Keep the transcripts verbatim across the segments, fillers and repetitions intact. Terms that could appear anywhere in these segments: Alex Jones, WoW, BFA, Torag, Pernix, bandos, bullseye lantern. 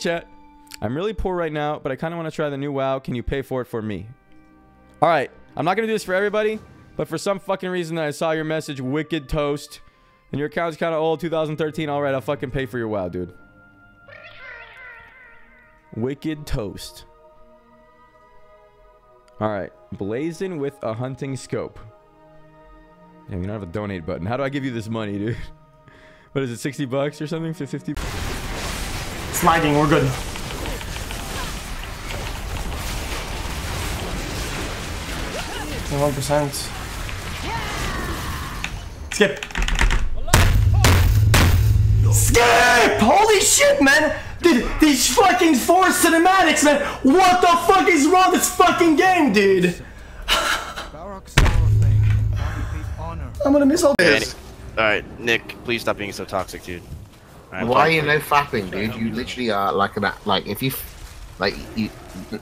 Chat, I'm really poor right now, but I kind of want to try the new WoW. Can you pay for it for me? All right, I'm not gonna do this for everybody, but for some fucking reason I saw your message, Wicked Toast, and your account's kind of old, two thousand thirteen. All right, I'll fucking pay for your WoW, dude. Wicked Toast. All right, blazing with a hunting scope. Yeah, we don't have a donate button. How do I give you this money, dude? What is it, sixty bucks or something? fifty. Sliding, we're good. one percent. Skip. Skip! Holy shit, man! Dude, these fucking four cinematics, man! What the fuck is wrong with this fucking game, dude? I'm gonna miss all this. Alright, Nick, please stop being so toxic, dude. Right, why are you no fapping, dude? You literally are like an like if you like you.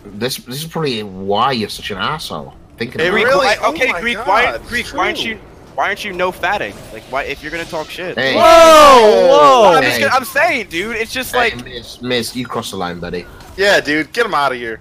This this is probably why you're such an asshole. Thinking hey, about really? It. Okay, oh Greek, God, why Greek? True. Why aren't you why aren't you no fatting? Like why if you're gonna talk shit? Hey. Whoa, whoa! Hey. I'm just gonna, I'm saying, dude, it's just like hey, Miz, Miz, you crossed the line, buddy. Yeah, dude, get him out of here.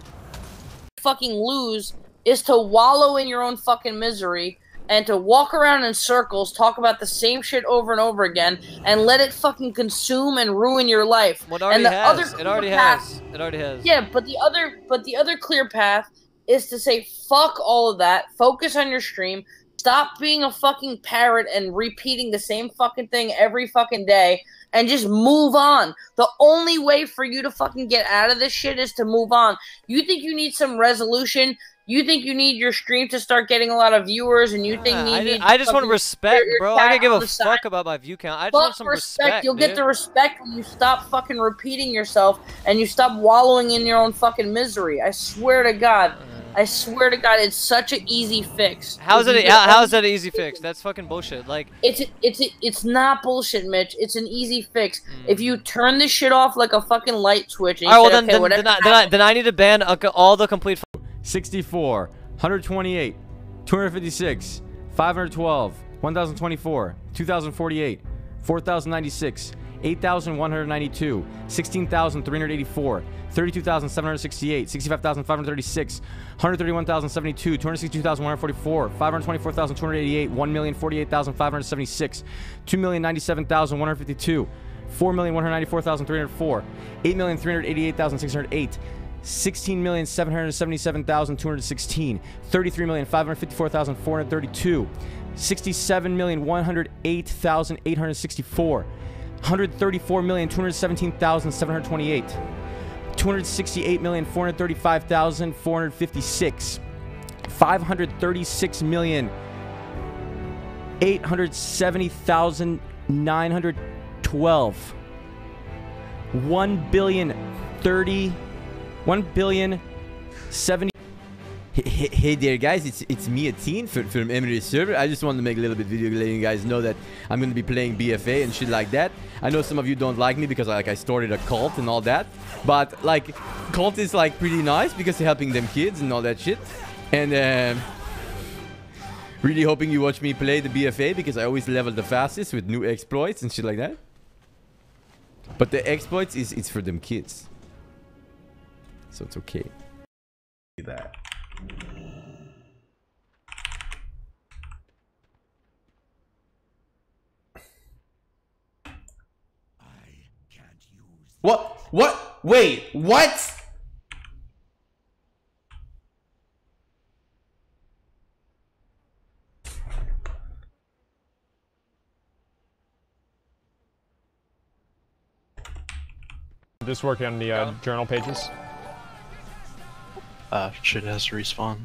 Fucking lose is to wallow in your own fucking misery. And to walk around in circles, talk about the same shit over and over again, and let it fucking consume and ruin your life. Well, it already and the has. Other it already path, has. It already has. Yeah, but the other, but the other clear path is to say fuck all of that. Focus on your stream. Stop being a fucking parrot and repeating the same fucking thing every fucking day, and just move on. The only way for you to fucking get out of this shit is to move on. You think you need some resolution? You think you need your stream to start getting a lot of viewers, and you yeah, think you I, need I just want respect, bro. I don't give a fuck about my view count. I just fuck want some respect. respect You'll dude. get the respect when you stop fucking repeating yourself and you stop wallowing in your own fucking misery. I swear to God. I swear to God, it's such an easy fix. How's it? How, how's that an easy fix? That's fucking bullshit. Like it's a, it's a, it's not bullshit, Mitch. It's an easy fix. Mm. If you turn this shit off like a fucking light switch. And all right, well say, then, okay, then, then, I, then I then I need to ban all the complete. sixty-four, one hundred twenty-eight, two hundred fifty-six, five hundred twelve, one thousand twenty-four, two thousand forty-eight, four thousand ninety-six, eight thousand one hundred ninety-two, sixteen thousand three hundred eighty-four, thirty-two thousand seven hundred sixty-eight, sixty-five thousand five hundred thirty-six, one hundred thirty-one thousand seventy-two, two hundred sixty-two thousand one hundred forty-four, five hundred twenty-four thousand two hundred eighty-eight, one million forty-eight thousand five hundred seventy-six, two million ninety-seven thousand one hundred fifty-two, four million one hundred ninety-four thousand three hundred four, eight million three hundred eighty-eight thousand six hundred eight, sixteen million seven hundred seventy-seven thousand two hundred sixteen, thirty-three million five hundred fifty-four thousand four hundred thirty-two, sixty-seven million one hundred eight thousand eight hundred sixty-four, one hundred thirty-four million two hundred seventeen thousand seven hundred twenty-eight, two hundred sixty-eight million four hundred thirty-five thousand four hundred fifty-six, five hundred thirty-six million eight hundred seventy thousand nine hundred twelve, one billion thirty one billion seventy. Hey, hey there guys, it's it's me Ateen from, from Emirates server. I just wanted to make a little bit video letting you guys know that I'm going to be playing B F A and shit like that. I know some of you don't like me because like I started a cult and all that, but like cult is like pretty nice because they're helping them kids and all that shit. And um, really hoping you watch me play the B F A because I always level the fastest with new exploits and shit like that. But the exploits is it's for them kids. So it's okay. Do that. I can't use. What? What? Wait. What? Just working on the uh, journal pages. Uh, shit has to respawn.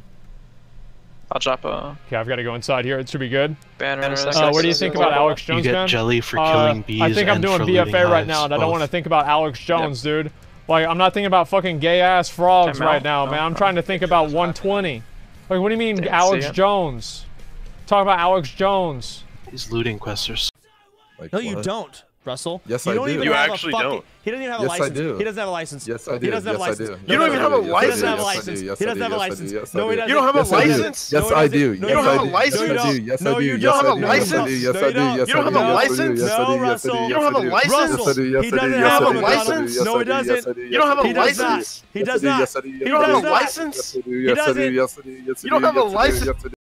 I'll drop a... Okay, I've got to go inside here. It should be good. Banner. Uh, what do you think about Alex Jones, man? You get jelly for killing bees and for looting lives. I think I'm doing B F A right now, and I don't want to think about Alex Jones, dude. Like, I'm not thinking about fucking gay-ass frogs right now, man. I'm trying to think about one twenty. Like, what do you mean, Alex Jones? Talk about Alex Jones. He's looting questers. No, you don't. Russell? Yes, you don't I do. Even you have actually a fucking, don't. He doesn't even have a yes, license. I do. He doesn't have a license. Yes, I do. He doesn't have a license. You don't even have a license. He doesn't have a license. He doesn't have a license. No, he doesn't. You don't have a license. Yes, I do. You don't have a license. Yes, I do. You don't have a license. Yes, I do. You don't have a license. No, Russell. You don't have a license. He doesn't have a license. No, he doesn't. You don't have a license. He does not. He does not. You don't have a license. He doesn't. You don't have a license.